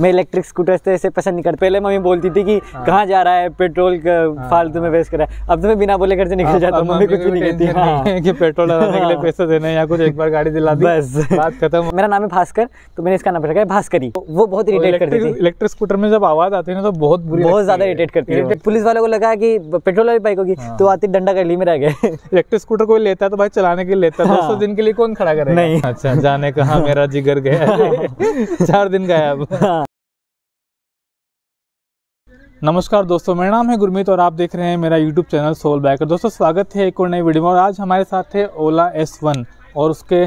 मैं electric scooter से ऐसे पसंद नहीं करता। पहले मम्मी बोलती थी कि कहाँ जा रहा है, पेट्रोल फालतू में वेस्ट कर रहा है। अब तो मैं बिना बोले घर से निकल जाता हूँ, मम्मी कुछ भी नहीं कहती कि पेट्रोल लगाने के लिए पैसे देने या कुछ, एक बार गाड़ी दिला दी बस बात खत्म। मेरा नाम है भास्कर, तो मैंने इसका नाम रखा है भास्करी। वो बहुत इरिटेट करती थी, इलेक्ट्रिक स्कूटर में जब आवाज आती है ना तो बहुत ज्यादा इरिटेट करती है। पुलिस वालों को लगा कि पेट्रोल वाली बाइक होगी तो आती डंडा गली में रह गए। इलेक्ट्रिक स्कूटर कोई लेता है तो भाई चलाने के लिए लेता है, 200 दिन के लिए कौन खड़ा करेगा? नहीं, अच्छा जाने कहाँ मेरा जिगर गया, 4 दिन गया अब। नमस्कार दोस्तों, मेरा नाम है गुरमीत और आप देख रहे हैं मेरा YouTube चैनल सोल बाइकर। दोस्तों स्वागत है एक और नई वीडियो में, और आज हमारे साथ है ओला S1 और उसके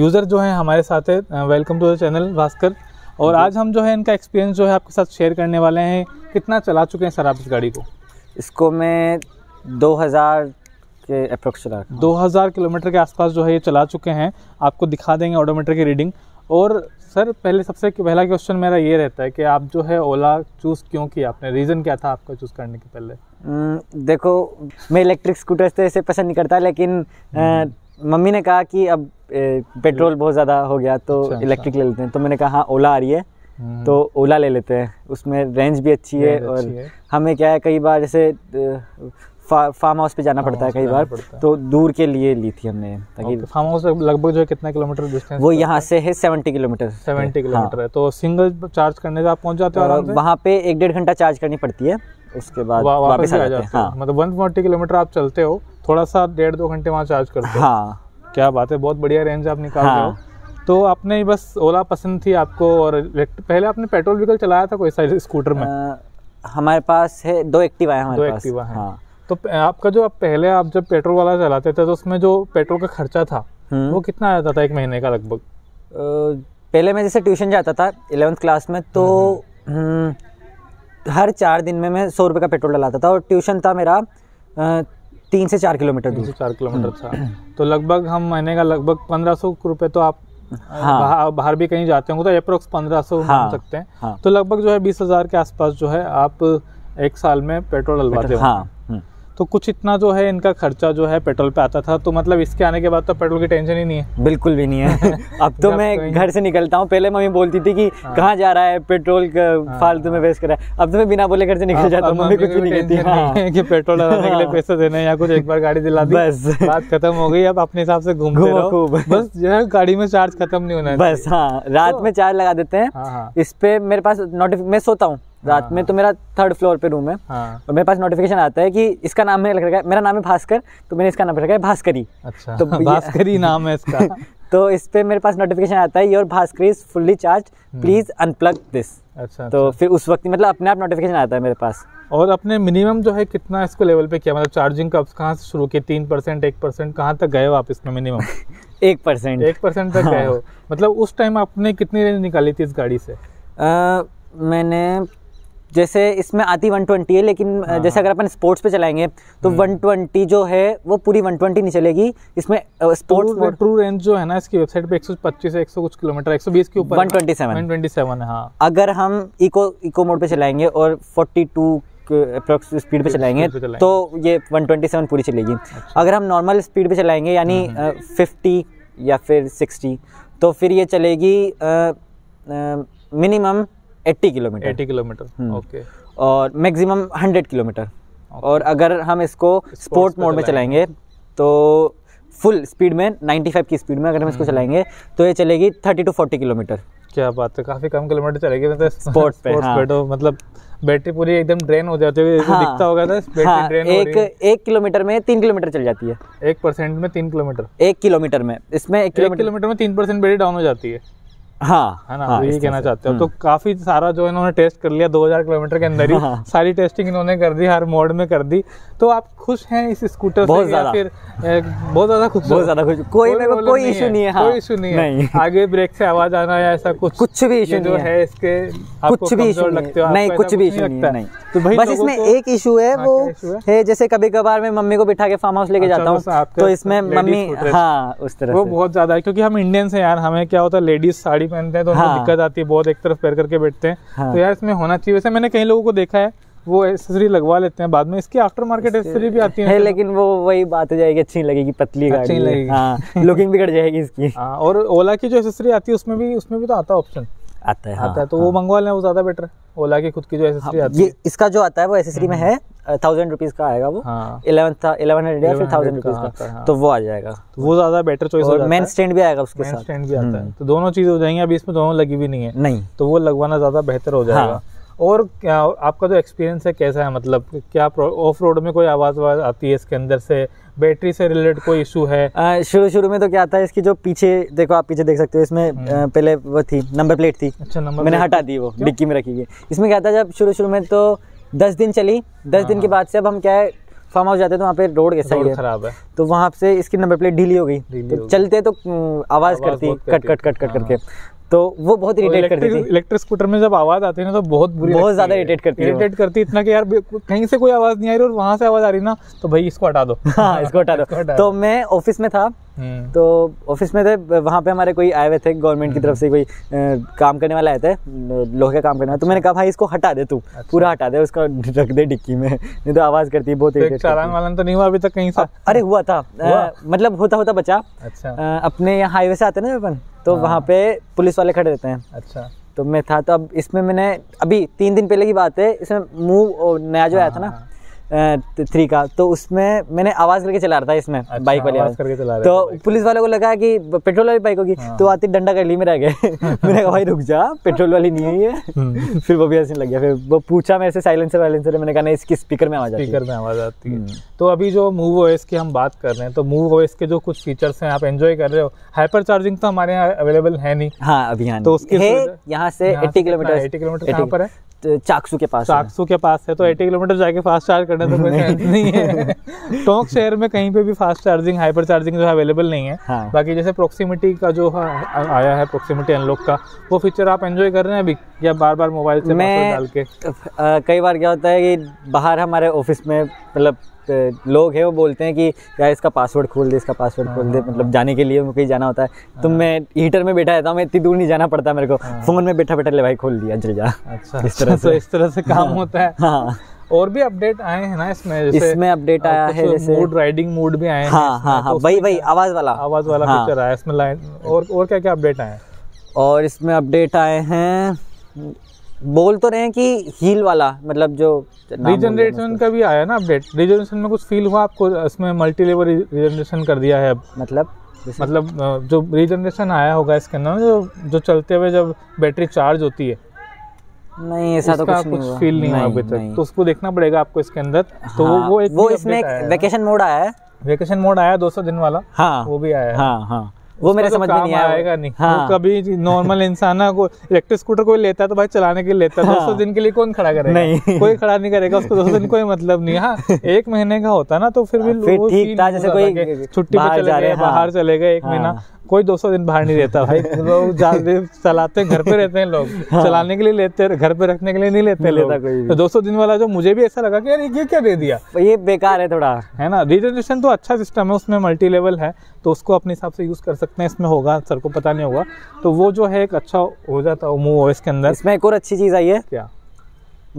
यूज़र जो हैं हमारे साथ है। Welcome to the channel Bhaskar. और आज हम जो है इनका एक्सपीरियंस जो है आपके साथ शेयर करने वाले हैं। कितना चला चुके हैं सर आप इस गाड़ी को? इसको मैं 2000 के अप्रोक्स 2000 किलोमीटर के आसपास जो है ये चला चुके हैं। आपको दिखा देंगे ऑडोमीटर की रीडिंग। और सर पहले सबसे पहला क्वेश्चन मेरा ये रहता है कि आप जो है ओला चूज़ क्यों किया आपने? रीज़न क्या था आपका चूज़ करने के पहले? देखो मैं इलेक्ट्रिक स्कूटर से ऐसे पसंद नहीं करता, लेकिन मम्मी ने कहा कि अब पेट्रोल बहुत ज़्यादा हो गया तो इलेक्ट्रिक ले लेते हैं। तो मैंने कहा ओला आ रही है तो ओला ले लेते हैं, उसमें रेंज भी अच्छी है। और हमें क्या है, कई बार जैसे फार्म हाउस पे जाना पड़ता है कई बार, तो दूर के लिए ली थी हमने। ताकि फार्म हाउस लगभग जो है कितना किलोमीटर डिस्टेंस? वो यहाँ से है 70 किलोमीटर। 70 किलोमीटर है तो सिंगल चार्ज करने से आप पहुँच जाते हो। वहाँ पे 1-1.5 घंटा चार्ज करनी पड़ती है, उसके बाद वापस आ जाते हैं। मतलब 140 किलोमीटर आप चलते हो, थोड़ा सा 1-2 घंटे वहाँ चार्ज करते हो। हाँ, क्या बात है, बहुत बढ़िया रेंज आप निकाल रहे हो। तो आपने बस ओला पसंद थी आपको। और पहले आपने पेट्रोल व्हीकल चलाया था कोई साइड स्कूटर में? हमारे पास है 2 एक्टिवा है हमारे पास। हाँ, तो आपका जो आप जब पेट्रोल वाला चलाते थे तो उसमें जो पेट्रोल का खर्चा था वो कितना आ जाता था एक महीने का लगभग? पहले मैं जैसे ट्यूशन जाता था 11th क्लास में, तो हर 4 दिन में मैं 100 रुपये का पेट्रोल डलाता था। और ट्यूशन था मेरा 3 से 4 किलोमीटर दूर। 3 से 4 किलोमीटर था, तो लगभग हम महीने का लगभग 1500 रुपये तो आप बाहर भी कहीं जाते होंगे तो अप्रोक्स 1500 मान सकते हैं। तो लगभग जो है 20,000 के आसपास जो है आप एक साल में पेट्रोल डलवाते हो। तो कुछ इतना जो है इनका खर्चा जो है पेट्रोल पे आता था। तो मतलब इसके आने के बाद तो पेट्रोल की टेंशन ही नहीं है, बिल्कुल भी नहीं है। अब तो मैं घर से निकलता हूँ, पहले मम्मी बोलती थी कि कहाँ जा रहा है, पेट्रोल फालतू में वेस्ट कर रहा है। अब तो मैं बिना बोले घर से निकल जाता हूँ, मम्मी कुछ भी नहीं कहती कि पेट्रोल लगाने के लिए पैसे देने या कुछ, एक बार गाड़ी दिला दी बस बात खत्म हो गई। अब अपने हिसाब से घूमते रहो बस, जो है गाड़ी में चार्ज खत्म नहीं होना है बस। हाँ, रात में चार्ज लगा देते हैं इस पे। मेरे पास नोटिफिकेशन, मैं सोता हूँ रात में तो मेरा 3rd फ्लोर पे रूम है। हाँ। और मेरे पास नोटिफिकेशन आता है कि इसका नाम मैंने रखा है, मेरा नाम है भास्कर तो मैंने इसका नाम रखा है भास्करी। अच्छा, तो भास्करी नाम है इसका। तो इस पे मेरे पास नोटिफिकेशन आता है your Bhaskari is fully charge, please unplug this. अच्छा, तो फिर उस वक्त मतलब अपने आप नोटिफिकेशन आता है मेरे पास। और अपने मिनिमम जो है कितना इसको लेवल पे किया, मतलब चार्जिंग कब कहाँ से शुरू किया? 3%, 1%, कहाँ तक गए हो आप इसमें? मिनिमम 1% तक गए हो। मतलब उस टाइम आपने कितनी रेंज निकाली थी इस गाड़ी से? मैंने जैसे इसमें आती 120 है, लेकिन जैसे अगर अपन स्पोर्ट्स पे चलाएंगे तो 120 जो है वो पूरी 120 नहीं चलेगी। इसमें स्पोर्ट्स ट्रू रेंज जो है ना इसकी वेबसाइट पे 125 से 100 कुछ किलोमीटर, 120 के ऊपर 127 है। हाँ, अगर हम इको मोड पे चलाएंगे और 42 अप्रोक्स स्पीड पे चलाएंगे तो ये 127 पूरी चलेगी। अगर हम नॉर्मल स्पीड पे चलाएंगे यानी 50 या फिर 60 तो फिर ये चलेगी मिनिमम 80 किलोमीटर। ओके। और मैक्सिमम 100 किलोमीटर। और अगर हम इसको स्पोर्ट मोड में चलाएंगे तो फुल स्पीड में 95 की स्पीड में अगर हम इसको चलाएंगे तो ये चलेगी 30 से 40 किलोमीटर। क्या बात है, काफ़ी कम किलोमीटर चलेगी मतलब स्पोर्ट पे। हाँ। मतलब बैटरी पूरी एकदम ड्रेन हो जाती है। हाँ। दिखता होगा था बैटरी। हाँ। ड्रेन एक किलोमीटर में 3 किलोमीटर चल जाती है। 1% में 3 किलोमीटर? 1 किलोमीटर में, इसमें 1 किलोमीटर में 3% बैटरी डाउन हो जाती है। हाँ, है ना, ये कहना चाहते हो। तो काफी सारा जो इन्होंने टेस्ट कर लिया 2000 किलोमीटर के अंदर ही। हाँ। सारी टेस्टिंग इन्होंने कर दी, हर मोड में कर दी। तो आप खुश हैं इस स्कूटर से या फिर बहुत ज्यादा खुश? बहुत ज्यादा खुश, कोई इशू नहीं है। हाँ। कोई इशू नहीं है, आगे ब्रेक से आवाज आना या ऐसा कुछ भी इशू जो है इसके कुछ भी इशू नहीं, कुछ भी इशू नहीं। तो बस इसमें एक इशू है, वो है जैसे कभी कभार मैं मम्मी को बिठा के फार्म हाउस लेके जाता हूँ तो इसमें मम्मी, हाँ उस तरह वो बहुत ज्यादा है क्योंकि हम इंडियंस हैं यार, हमें क्या होता है लेडीज साड़ी पहनते हैं तो उनको दिक्कत आती है बहुत, एक तरफ पैर करके बैठते हैं। हाँ। तो यार इसमें होना चाहिए। वैसे मैंने कई लोगों को देखा है वो एक्सेसरी लगवा लेते हैं बाद में, इसकी आफ्टर मार्केट एक्सेसरी भी आती है लेकिन वो वही बात हो जाएगी, अच्छी लगेगी, पतली गाड़ी लगेगी। हाँ, लुकिंग बिगड़ जाएगी इसकी। और ओला की जो एक्सेसरी आती है उसमें भी तो आता है ऑप्शन आता है, आता है तो वो मंगवा लें, वो ज़्यादा बेटर है। ओला की खुद की जो एसेसरी आती है, इसका जो आता है वो एसेसरी में है 1000 रुपीज़ का आएगा वो, 1100 या फिर 1000 रुपीज़ का, तो वो आ जाएगा, वो ज़्यादा बेटर चॉइस है। मेन स्टैंड भी आएगा उसके साथ, स्टैंड भी आता है, तो दोनों चीज़ हो जाएंगी। अभी इसमें दोनों लगी भी नहीं है, नहीं तो वो लगवाना ज़्यादा बेहतर हो जाएगा। और आपका जो एक्सपीरियंस है कैसा है, मतलब क्या ऑफ रोड में कोई आवाज़ आती है इसके अंदर से, बैटरी से रिलेटेड कोई इशू है? शुरू में तो क्या आता है, इसकी जो पीछे देखो, आप पीछे देख सकते हो, इसमें पहले वो थी नंबर प्लेट थी, अच्छा मैंने हटा दी, वो डिक्की में रखी गई। इसमें क्या था, जब शुरू में तो 10 दिन चली, 10 दिन के बाद से अब हम क्या है फार्म हाउस जाते हैं तो वहाँ पे रोड कैसा खराब है, तो वहाँ से इसकी नंबर प्लेट ढीली हो गई, तो चलते तो आवाज़ करती कट कट कट कट करके, तो वो बहुत इरिटेट करती थी। इलेक्ट्रिक स्कूटर में जब आवाज आती है ना तो बहुत ज्यादा इरिटेट करती है, इतना कि यार कहीं से कोई आवाज नहीं आ रही और वहां से आवाज आ रही ना, तो भाई इसको हटा दो, हाँ इसको हटा दो। तो मैं ऑफिस में था, तो ऑफिस में थे, वहाँ पे हमारे कोई आए हुए थे गवर्नमेंट की तरफ से, कोई काम करने वाला आए थे, लोहे का काम करने वाला, तो मैंने कहा भाई इसको हटा दे तू, पूरा हटा दे, उसका रख दे डिक्की में, नहीं तो आवाज करती है, बहुत इरिटेट। चालान वालन तो नहीं हुआ अभी तक कहीं सा? अरे हुआ था, मतलब होता होता बचा। अच्छा, अपने यहाँ हाईवे से आते ना अपन, तो वहाँ पे पुलिस वाले खड़े रहते हैं। अच्छा, तो मैं था, तो अब इसमें मैंने अभी 3 दिन पहले की बात है, इसमें मूव नया जो आया था ना 3 का, तो उसमें मैंने आवाज़ करके चला रहा था इसमें। अच्छा, बाइक वाली आवाज़ करके चला रहा, तो पुलिस वालों को लगा कि पेट्रोल वाली बाइक होगी, तो आती डंडा कर ली, मेरा आ गए, मैंने कहा भाई रुक जा, पेट्रोल वाली नहीं है। फिर वो भी हंसने लग गया, फिर वो पूछा मेरे से साइलेंसर वाइलेंसर, मैंने कहा नहीं इसकी स्पीकर में आवाज़ आती है, स्पीकर में आवाज़ आती है। तो अभी जो मूव ओएस की हम बात कर रहे हैं, तो मूव ओएस के जो कुछ फीचर्स हैं आप एंजॉय कर रहे हो, हाइपर चार्जिंग तो हमारे यहाँ अवेलेबल है नहीं। हाँ अभी यहाँ, तो उसके यहाँ से 80 किलोमीटर यहाँ पर है, चाकसू के पास, चाकसू के पास है, तो 80 किलोमीटर जाके फास्ट चार्ज करना तो नहीं है। टोंक शहर में कहीं पे भी फास्ट चार्जिंग, हाइपर चार्जिंग जो है अवेलेबल नहीं है। हाँ। बाकी जैसे प्रॉक्सिमिटी का जो आया है, प्रॉक्सिमिटी अनलॉक का, वो फीचर आप एंजॉय कर रहे हैं अभी, या बार बार मोबाइल से पासवर्ड डाल के? कई बार क्या होता है कि बाहर हमारे ऑफिस में मतलब लोग हैं, वो बोलते हैं कि यार इसका पासवर्ड खोल दे, इसका पासवर्ड खोल दे, मतलब जाने के लिए कहीं जाना होता है, तो मैं हीटर में बैठा रहता हूँ, मैं इतनी दूर नहीं जाना पड़ता मेरे को, फोन में बैठा बैठा ले भाई खोल दिया जल जा। अच्छा, इस तरह से काम होता है। हाँ, और भी अपडेट आए हैं ना इसमें, जैसे इसमें अपडेट आया है जैसे मूड, राइडिंग मूड भी आए हैं। हाँ हाँ हाँ, वही आवाज़ वाला फीचर आया इसमें, और क्या क्या अपडेट आए हैं? और इसमें अपडेट आए हैं, बोल तो रहे हैं कि हील वाला, मतलब जो रीजनरेशन का भी आया ना अपडेट, रीजनरेशन में कुछ फील हुआ आपको? इसमें मल्टी लेवल रीजनरेशन कर दिया है अब, मतलब जो रीजनरेशन आया होगा इसके अंदर, जो चलते हुए जब बैटरी चार्ज होती है, नहीं ऐसा तो कुछ फील नहीं हुआ अभी तक, तो उसको देखना पड़ेगा आपको इसके अंदर। तो वो इसमें वेकेशन मोड आया है, वेकेशन मोड आया 200 दिन वाला। हाँ, वो भी आया है, वो मेरे समझ में नहीं आएगा। नहीं, हाँ। तो कभी नॉर्मल इंसान ना, को इलेक्ट्रिक स्कूटर कोई लेता है तो भाई चलाने के लिए लेता है। 200 दिन के लिए कौन खड़ा करेगा? नहीं, कोई खड़ा नहीं करेगा उसको 200 दिन, कोई मतलब नहीं। हाँ, 1 महीने का होता ना तो फिर भी ठीक था, जैसे कोई छुट्टी पे चले गए, बाहर चले गए 1 महीना, कोई 200 दिन बाहर नहीं रहता भाई। लोग ज्यादा चलाते घर पे रहते हैं, लोग चलाने के लिए लेते, घर पे रखने के लिए नहीं लेता कोई। तो 200 दिन वाला जो मुझे भी ऐसा लगा कि यार ये क्या दे दिया, ये बेकार है थोड़ा, है ना। रीजनरेशन तो अच्छा सिस्टम है, उसमें मल्टी लेवल है, तो उसको अपने हिसाब से यूज कर सकते हैं। इसमें होगा, सर को पता नहीं होगा, तो वो जो है एक अच्छा हो जाता है मूव ओएस के अंदर। इसमें एक और अच्छी चीज आई है क्या,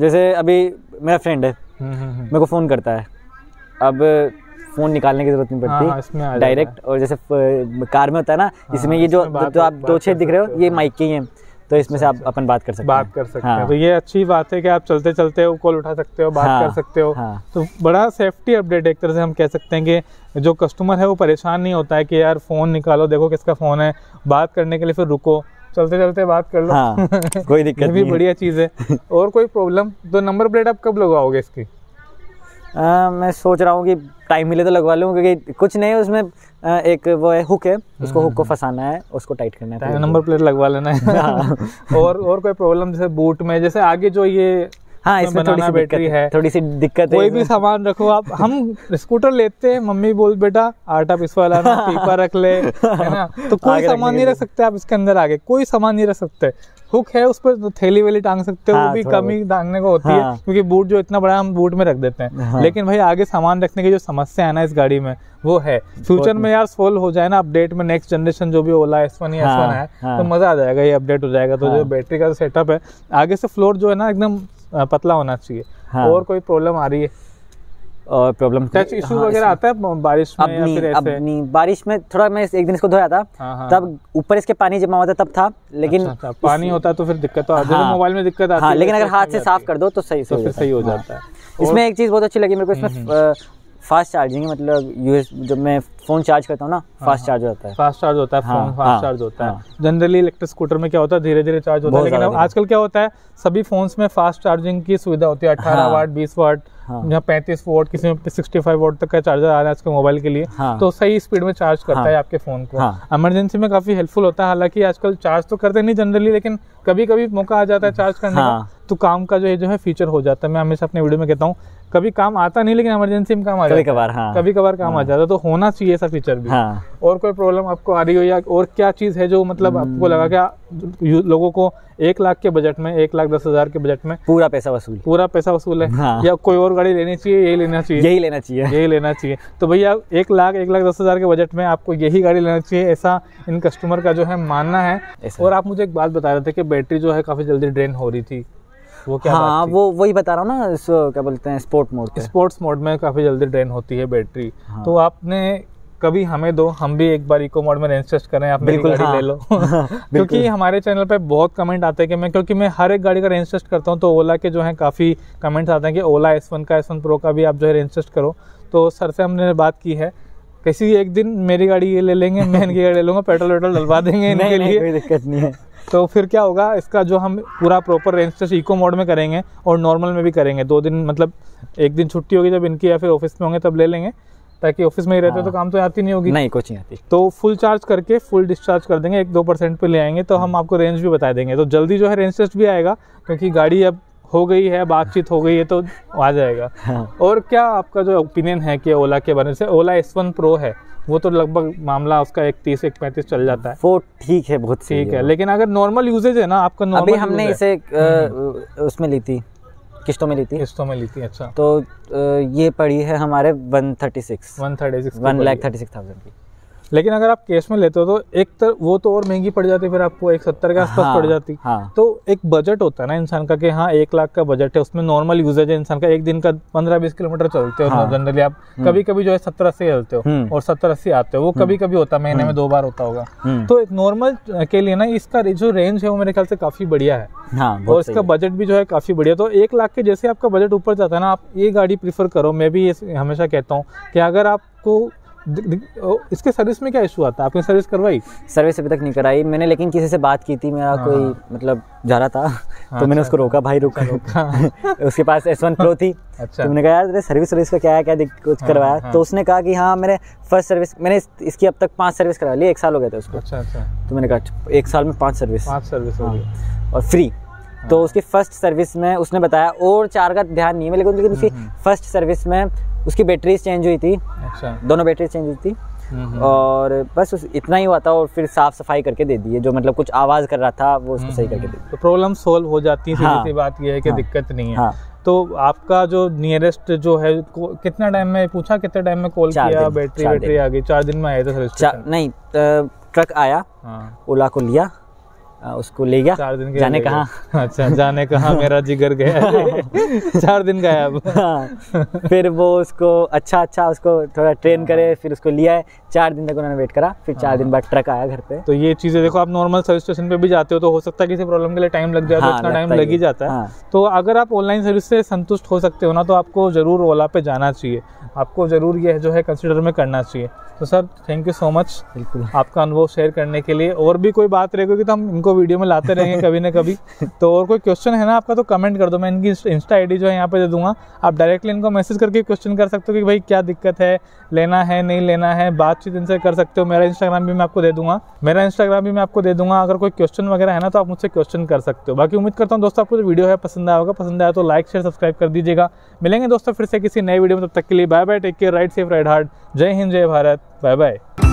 जैसे अभी मेरा फ्रेंड है, मेरे को फोन करता है, अब फोन निकालने की जरूरत नहीं पड़ती, डायरेक्ट। और जैसे कार में होता है ना, इसमें ये जो आप 2 छेद दिख रहे हो, ये माइक के ही हैं, तो इसमें से आप अपन बात कर सकते हैं। हाँ। तो ये अच्छी बात है कि आप चलते चलते हो कॉल उठा सकते हो, बात कर सकते हो। हाँ। तो बड़ा सेफ्टी अपडेट एक तरह से हम कह सकते हैं कि जो कस्टमर है वो परेशान नहीं होता है कि यार फोन निकालो, देखो किसका फोन है, बात करने के लिए, फिर रुको, चलते चलते बात कर लो। हाँ, कोई दिक्कत नहीं, भी बढ़िया चीज़ है। और कोई प्रॉब्लम? तो नंबर प्लेट आप कब लगवाओगे इसकी? मैं सोच रहा हूँ कि टाइम मिले तो लगवा लूँ, क्योंकि कुछ नहीं है उसमें, एक वो है हुक है, उसको हुक को फंसाना है, उसको टाइट करना है, नंबर प्लेट लगवा लेना है। और कोई प्रॉब्लम जैसे बूट में, जैसे आगे जो ये, हाँ इसमें थोड़ी सी दिक्कत है। कोई भी सामान रखो आप, हम स्कूटर लेते हैं, मम्मी बोल बेटा आटा पिसवा लाना, पीपा रख ले, है ना, तो कोई सामान नहीं रख सकते आप इसके अंदर, आगे कोई सामान नहीं रख सकते। हुक है, उस पर थैली वेली टांग सकते हो, वो भी कमी टांगने को होती है, क्योंकि बूट जो इतना बड़ा हम बूट में रख देते हैं। लेकिन भाई आगे सामान रखने की जो समस्या है ना इस गाड़ी में, वो है फ्यूचर में यार सोल्व हो जाए ना अपडेट में, नेक्स्ट जनरेशन जो भी ओला S1 या S1 है, तो मजा आ जाएगा, ये अपडेट हो जाएगा। तो जो बैटरी का सेटअप है आगे से, फ्लोर जो है ना एकदम पतला होना चाहिए। और कोई प्रॉब्लम आ रही है? प्रॉब्लम टच इशू वगैरह आता है बारिश में या फिर ऐसे? अब नहीं, बारिश में थोड़ा मैं एक दिन इसको धोया था, तब ऊपर इसके पानी जमा होता तब था, लेकिन अच्छा, पानी होता तो फिर दिक्कत तो आती है, मोबाइल में दिक्कत आती है, लेकिन अगर हाथ से साफ कर दो तो सही हो जाता है। इसमें एक चीज़ बहुत अच्छी लगी मेरे को, इसमें फास्ट चार्जिंग है, मतलब यूएसबी जब मैं फोन चार्ज करता हूँ ना फास्ट चार्ज होता है, फास्ट चार्ज होता है, फोन फास्ट चार्ज होता है। जनरली इलेक्ट्रिक स्कूटर में क्या होता है धीरे धीरे चार्ज होता है, लेकिन आजकल क्या होता है सभी फोन्स में फास्ट चार्जिंग की सुविधा होती है, 18 वाट 20 वाट, यहाँ 35 वाट, किसी में 65 वाट तक का चार्जर आ रहा है आजकल मोबाइल के लिए, तो सही स्पीड में चार्ज करता है आपके फोन को, इमरजेंसी में काफी हेल्पफुल होता है। हालांकि आजकल चार्ज तो करते नहीं जनरली, लेकिन कभी कभी मौका आ जाता है चार्ज करने का, तो काम का जो है फीचर हो जाता है। मैं हमेशा अपने वीडियो में कहता हूँ कभी काम आता नहीं, लेकिन इमरजेंसी में काम आ जाता है, कभी कभार काम आ जाता है, तो होना चाहिए ऐसा फीचर भी। और कोई प्रॉब्लम आपको आ रही हो, या और क्या चीज़ है जो मतलब आपको लगा क्या लोगों को 1 लाख के बजट में, 1,10,000 के बजट में पूरा पैसा वसूल है, या कोई और गाड़ी लेनी चाहिए, यही लेना चाहिए। तो भैया 1,10,000 के बजट में आपको यही गाड़ी लेना चाहिए, ऐसा इन कस्टमर का जो है मानना है। और आप मुझे एक बात बता रहे थे कि बैटरी जो है काफ़ी जल्दी ड्रेन हो रही थी, वो क्या बात थी? वो वही बता रहा हूँ ना, इसको क्या बोलते हैं स्पोर्ट्स मोड में काफ़ी जल्दी ड्रेन होती है बैटरी। तो आपने कभी हमें दो, हम भी एक बार इको मोड में रेंज टेस्ट करें, आप मेरी गाड़ी ले लो क्योंकि हमारे चैनल पे बहुत कमेंट आते हैं कि क्योंकि मैं हर एक गाड़ी का रेंज टेस्ट करता हूँ, तो ओला के जो है काफ़ी कमेंट्स आते हैं कि ओला S1 का, S1 Pro का भी आप जो है रेंज टेस्ट करो। तो सर से हमने बात की है, किसी एक दिन मेरी गाड़ी ये ले लेंगे, मैं इनकी गाड़ी ले लूँगा, पेट्रोल डलवा देंगे इनके लिए, कोई दिक्कत नहीं है। तो फिर क्या होगा, इसका जो हम पूरा proper range test eco mode में करेंगे और नॉर्मल में भी करेंगे, 2 दिन, मतलब एक दिन छुट्टी होगी जब इनकी या फिर ऑफिस में होंगे तब ले लेंगे, ताकि ऑफिस में ही रहते तो काम तो आती नहीं होगी, नहीं कुछ नहीं आती, तो फुल चार्ज करके फुल डिस्चार्ज कर देंगे, 1-2% पे ले आएंगे, तो हम आपको रेंज भी बता देंगे, तो जल्दी जो है रेंज टेस्ट भी आएगा, क्योंकि गाड़ी अब हो गई है, बातचीत हो गई है, तो आ जाएगा। और क्या आपका जो ओपिनियन है कि ओला के बारे में, ओला S1 Pro है वो तो लगभग मामला उसका 130-135 चल जाता है, वो ठीक है, बहुत ठीक है, लेकिन अगर नॉर्मल यूजेज है ना आपका, नॉर्मल अभी हमने इसे उसमें ली थी, किस्तों में ली थी। अच्छा, तो ये पड़ी है हमारे 1,36,000 की, लेकिन अगर आप कैश में लेते हो तो एक तरफ वो तो और महंगी पड़ जाती, फिर आपको 170 के आसपास पड़ जाती। तो एक बजट होता है ना इंसान का कि हाँ 1 लाख का बजट है, उसमें नॉर्मल यूजेज है इंसान का, एक दिन का 15-20 किलोमीटर चलते हो जनरली आप, कभी कभी जो है 70-80 चलते हो और 70-80 आते हो, वो कभी कभी होता है, महीने में 2 बार होता होगा। तो एक नॉर्मल के लिए ना इसका जो रेंज है वो मेरे ख्याल से काफी बढ़िया है, और इसका बजट भी जो है काफी बढ़िया। तो 1 लाख के जैसे आपका बजट ऊपर जाता है ना, आप ये गाड़ी प्रीफर करो। मैं भी ये हमेशा कहता हूँ कि अगर आपको इसके सर्विस में क्या इशू आता है? आपने सर्विस करवाई? सर्विस अभी तक नहीं कराई मैंने, लेकिन किसी से बात की थी, मेरा कोई मतलब जा रहा था तो मैंने उसको रोका, भाई रोका। उसके पास S1 Pro थी, तो मैंने कहा यार तेरे सर्विस का क्या कुछ करवाया? तो उसने कहा कि हाँ मेरे फर्स्ट सर्विस, मैंने इसकी अब तक 5 सर्विस करा ली, 1 साल हो गया था उसको। तो मैंने कहा 1 साल में 5 सर्विस और फ्री। तो उसकी फर्स्ट सर्विस में उसने बताया, और 4 का ध्यान नहीं है लेकिन उसकी फर्स्ट सर्विस में उसकी बैटरीज चेंज हुई थी। अच्छा। दोनों बैटरीज चेंज हुई थी और बस इतना ही हुआ था, और फिर साफ सफाई करके दे दिए, जो मतलब कुछ आवाज़ कर रहा था वो उसको सही करके दे। तो प्रॉब्लम सोल्व हो जाती है, सीधी सी बात यह है कि दिक्कत नहीं है। तो आपका जो नियरेस्ट जो है, कितना टाइम में पूछा, कितने टाइम में कॉल किया? बैटरी आ गई 4 दिन में, आया था सर्विस नहीं, ट्रक आया, ओला को लिया, उसको ले गया 4 दिन के, जाने कहाँ। अच्छा, जाने कहाँ मेरा जिगर गया 4 दिन का है अब। फिर वो उसको अच्छा उसको थोड़ा ट्रेन करे, फिर उसको लिया है, 4 दिन तक उन्होंने वेट करा, फिर 4 दिन बाद ट्रक आया घर पे। तो ये चीज़ें देखो, आप नॉर्मल सर्विस स्टेशन पे भी जाते हो तो हो सकता है किसी प्रॉब्लम के लिए टाइम लग जाए, इतना टाइम लग ही जाता है। तो अगर आप ऑनलाइन सर्विस से संतुष्ट हो सकते हो ना, तो आपको ज़रूर ओला पे जाना चाहिए, आपको ज़रूर यह जो है कंसिडर में करना चाहिए। तो sir thank you so much आपका अनुभव शेयर करने के लिए। और भी कोई बात रहेगी तो हम इनको वीडियो में लाते रहेंगे कभी ना कभी। तो और कोई क्वेश्चन है ना आपका तो कमेंट कर दो, मैं इनकी इंस्टा ID जो है यहाँ पे दे दूंगा, आप डायरेक्टली इनको मैसेज करके क्वेश्चन कर सकते हो कि भाई क्या दिक्कत है, लेना है नहीं लेना है, बातचीत इनसे कर सकते हो। मेरा इंस्टाग्राम भी मैं आपको दे दूंगा। अगर कोई क्वेश्चन वगैरह है ना तो आप मुझसे क्वेश्चन कर सकते हो। बाकी उम्मीद करता हूँ दोस्तों आपको जो वीडियो है पसंद आया होगा, पसंद आया तो लाइक शेयर सब्सक्राइब कर दीजिएगा। मिलेंगे दोस्तों फिर से किसी नए वीडियो में, तब तक के लिए bye bye, take care, ride safe ride hard, जय हिंद जय भारत, बाय बाय।